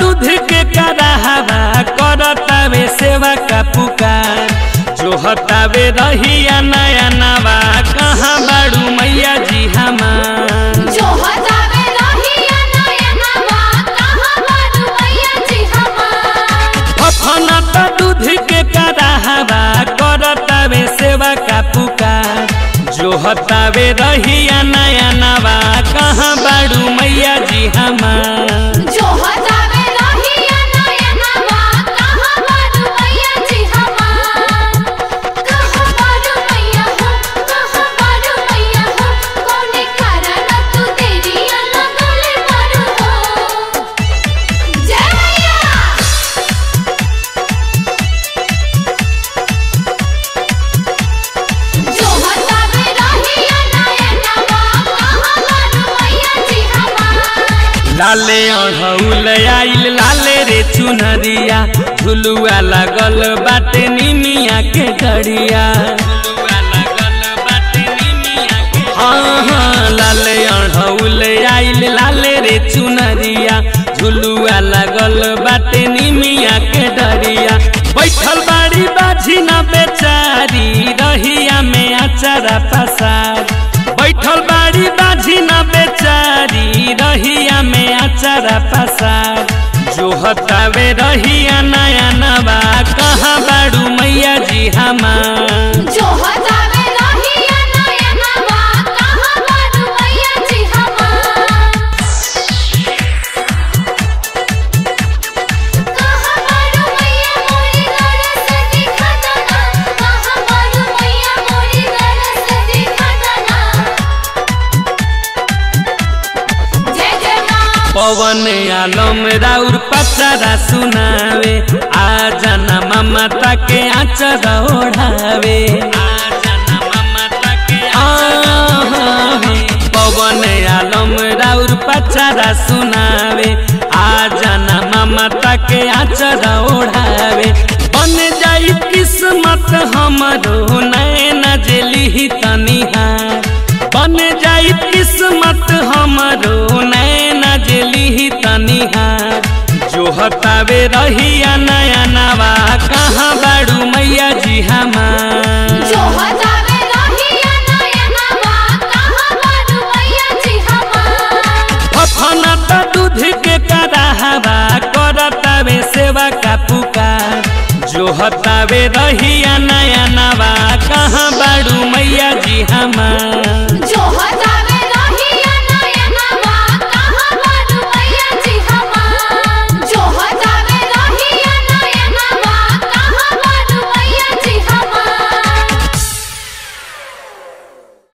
दूध के कराहवा करतावे सेवा का पुकार जो हतावे रहिया नया नवा कहाँ बाड़ू मैया जी हमार जो हतावे रहिया नया नवा कहाँ बाड़ू मैया जी हमार फफना त दूध के कराहवा करतावे सेवा का पुकार जो हतावे रहिया नया नवा कहाँ बाड़ू मैया जी हमार लाले अढ़ौल आइल लाले रे चुनरिया झुलुआ लागल बाटे निमिया के घड़िया हाँ लाले अढ़ौल आइल लाले रे चुनरिया झुलुआ लागल बाटे निमिया के डरिया बैठल बाड़ी बाजी ना बेचारी रहिया में अचारा पसार बैठल बाड़ी बाजी ना बेचारी रहिया में अचारा पसार जो हतावे रहिया नया नवा कहाँ बाड़ू मैया जी हमार जो हतावे रहिया नया नवा कहाँ बाड़ू मैया जी हमार कहाँ बाड़ू मैया मोरी घर से दिखता ना कहाँ बाड़ू मैया मोरी घर से दिखता ना पवन आलम राउर पचरा सुनावे आ जाना ममता के आचरा ओढ़ावे पवन आलम राउर पचरा सुनावे आ जाना ममता के आचरा ओढ़ावे बन जाई किस्मत हमारो नैन जली तनी बन जाई किस्मत हमारो नैन जली तनिहार जो हतावे रहिया नया नवा कहाँ बाड़ू मैया जी हमार जो हतावे रहिया नया नवा कहाँ बाड़ू मैया जी हमार फफना त दूध के कराहवा करतावे सेवा का पुकार जो हतावे रहिया नया नवा कहाँ बाड़ू मैया जी हमार जो